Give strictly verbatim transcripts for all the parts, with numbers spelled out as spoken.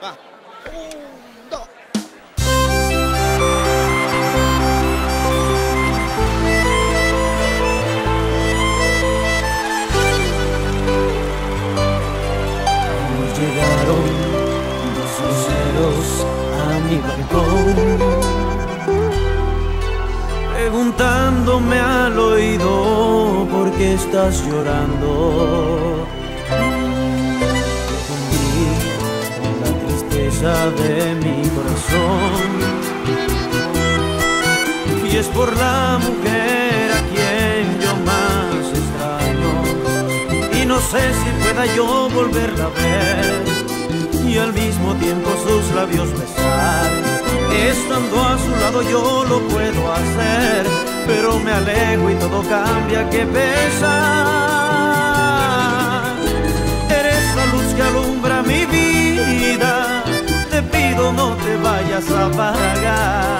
Va. Un, dos. Nos llegaron dos luceros a mi balcón, preguntándome al oído por qué estás llorando. De mi corazón, y es por la mujer a quien yo más extraño, y no sé si pueda yo volverla a ver y al mismo tiempo sus labios besar. Estando a su lado yo lo puedo hacer, pero me alejo y todo cambia, que pesa. Eres la luz que alumbra mi vida, te pido no te vayas a apagar.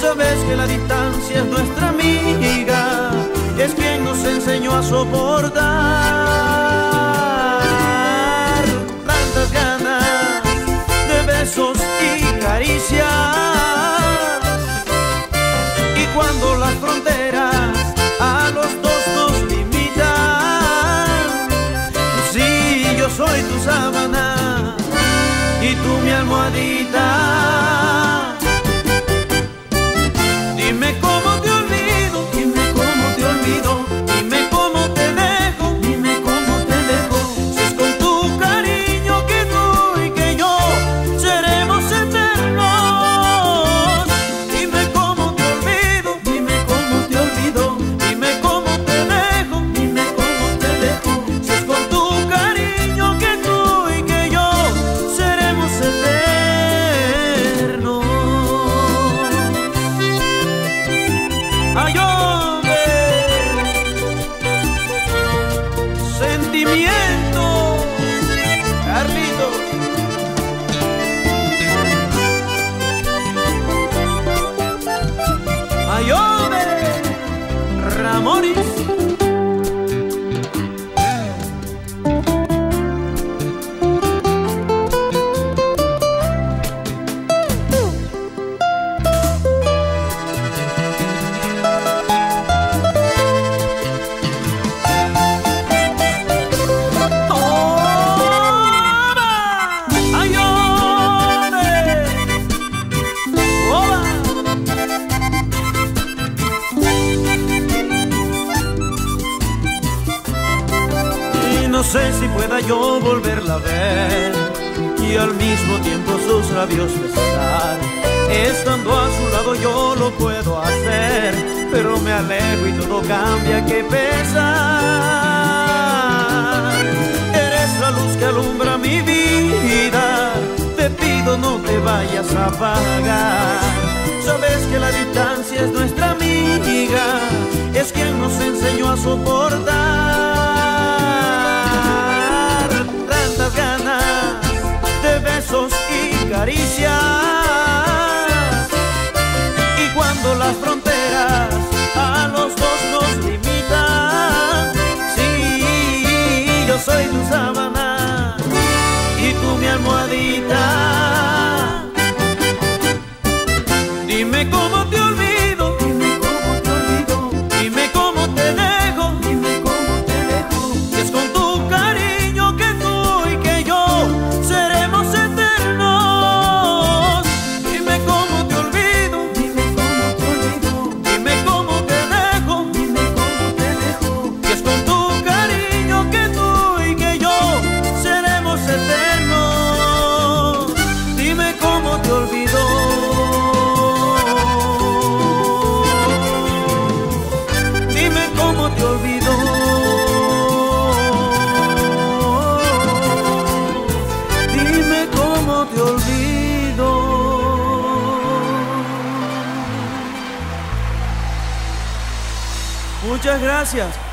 Sabes que la distancia es nuestra amiga, es quien nos enseñó a soportar tantas ganas de besos y caricias. Y cuando las fronteras a los dos nos limitan, si yo soy tu sábana y tú mi almohadita, dime cómo te olvido, dime cómo te olvido, dime cómo te dejo, dime cómo te dejo. Si es con tu cariño que tú y que yo seremos eternos. Dime cómo te olvido, dime cómo te olvido, dime cómo te dejo, dime cómo te dejo. Si es con tu cariño que tú y que yo eterno. ¡Ay, hombre! ¡Sentimiento! ¡Carlito! ¡Ay, hombre! ¡Ramones! No sé si pueda yo volverla a ver y al mismo tiempo sus labios besar. Estando a su lado yo lo puedo hacer, pero me alejo y todo cambia, que pesa. Eres la luz que alumbra mi vida, te pido no te vayas a apagar. Sabes que la distancia es nuestra amiga, es quien nos enseñó a soportar ganas de besos y caricias. Y cuando las fronteras a los dos nos limitan, sí, yo soy tu sábana y tú mi almohadita, dime cómo te olvido, dime cómo te olvido, dime cómo te dejo, dime cómo te dejo. Si es con tu cariño te olvido. Muchas gracias.